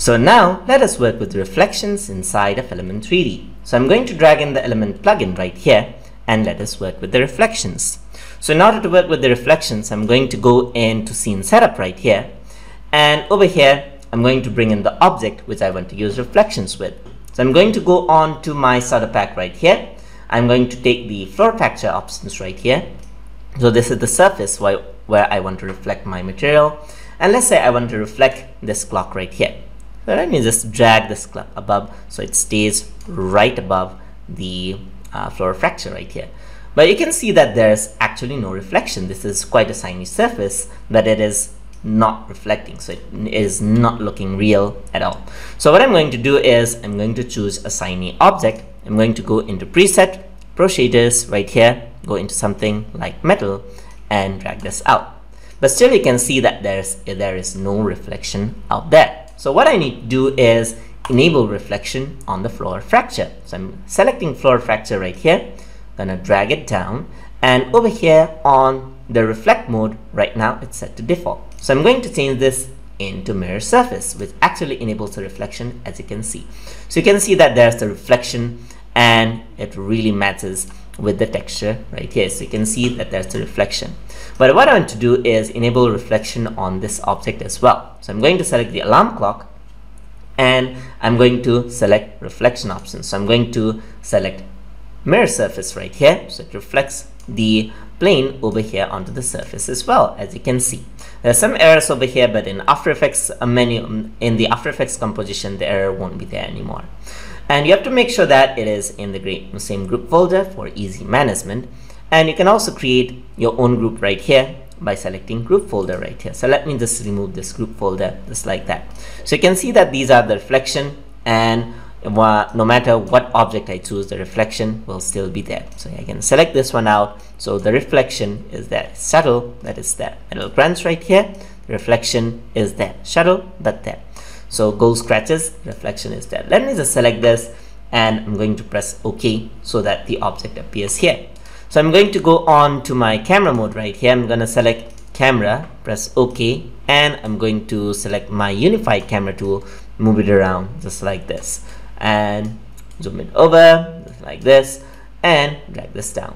So now let us work with reflections inside of Element 3D. So I'm going to drag in the element plugin right here and let us work with the reflections. So in order to work with the reflections, I'm going to go into Scene Setup right here, and over here I'm going to bring in the object which I want to use reflections with. So I'm going to go on to my Starter Pack right here. I'm going to take the floor texture options right here. So this is the surface where I want to reflect my material, and let's say I want to reflect this clock right here. So let me just drag this clock above so it stays right above the floor fracture right here. But you can see that there's actually no reflection. This is quite a shiny surface, but it is not reflecting, so it is not looking real at all. So what I'm going to do is I'm going to choose a shiny object. I'm going to go into preset, Pro Shaders right here, go into something like metal and drag this out. But still you can see that there is no reflection out there. So what I need to do is enable reflection on the floor fracture. So I'm selecting floor fracture right here, gonna drag it down, and over here on the reflect mode right now it's set to default. So I'm going to change this into mirror surface, which actually enables the reflection, as you can see. So you can see that there's the reflection and it really matches with the texture right here. So you can see that there's the reflection. But what I want to do is enable reflection on this object as well. So I'm going to select the alarm clock and I'm going to select reflection options. So I'm going to select mirror surface right here, so it reflects the plane over here onto the surface as well. As you can see, there's some errors over here, but in After Effects menu, in the After Effects composition, the error won't be there anymore. And you have to make sure that it is in the same group folder for easy management. And you can also create your own group right here by selecting group folder right here. So let me just remove this group folder just like that. So you can see that these are the reflection, and no matter what object I choose, the reflection will still be there. So I can select this one out. So the reflection is there, subtle, that is there. Little crunch right here, the reflection is there, subtle, but there. So gold scratches, reflection is there. Let me just select this and I'm going to press OK so that the object appears here. So I'm going to go on to my camera mode right here. I'm going to select camera, press OK, and I'm going to select my unified camera tool, move it around just like this, and zoom it over just like this, and drag this down.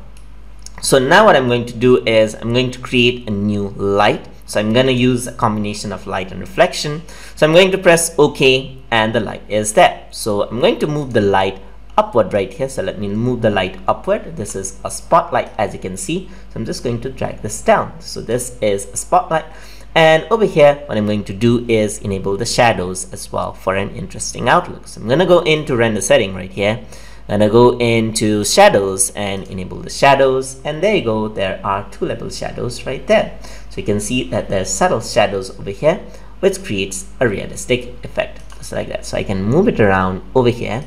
So now what I'm going to do is I'm going to create a new light. So I'm going to use a combination of light and reflection. So I'm going to press OK and the light is there. So I'm going to move the light upward right here. So let me move the light upward. This is a spotlight, as you can see. So I'm just going to drag this down. So this is a spotlight. And over here, what I'm going to do is enable the shadows as well for an interesting outlook. So I'm going to go into render setting right here. I'm going to go into shadows and enable the shadows, and there you go, there are two level shadows right there. So you can see that there's subtle shadows over here, which creates a realistic effect, just like that. So I can move it around over here,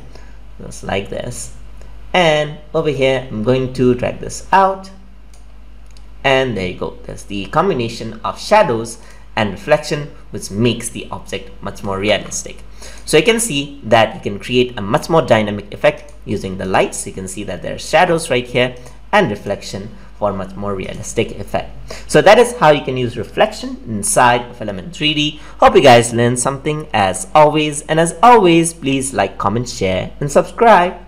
just like this, and over here I'm going to drag this out, and there you go, there's the combination of shadows and reflection, which makes the object much more realistic. So you can see that you can create a much more dynamic effect using the lights. You can see that there are shadows right here and reflection for a much more realistic effect. So that is how you can use reflection inside of Element 3D. Hope you guys learned something as always, and as always, please like, comment, share, and subscribe.